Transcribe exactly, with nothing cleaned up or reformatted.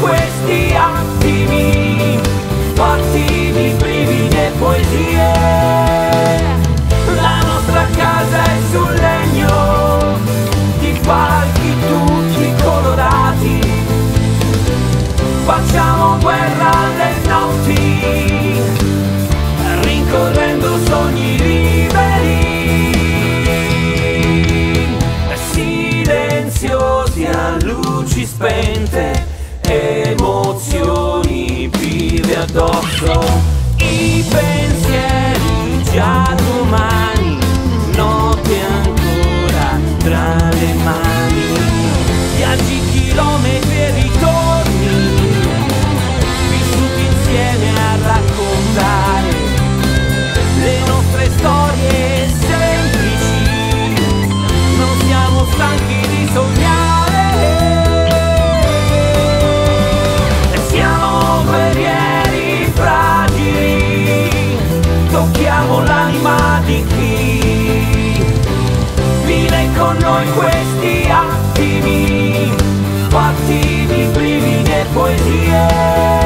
questi attimi, fatti di brividi e poesie.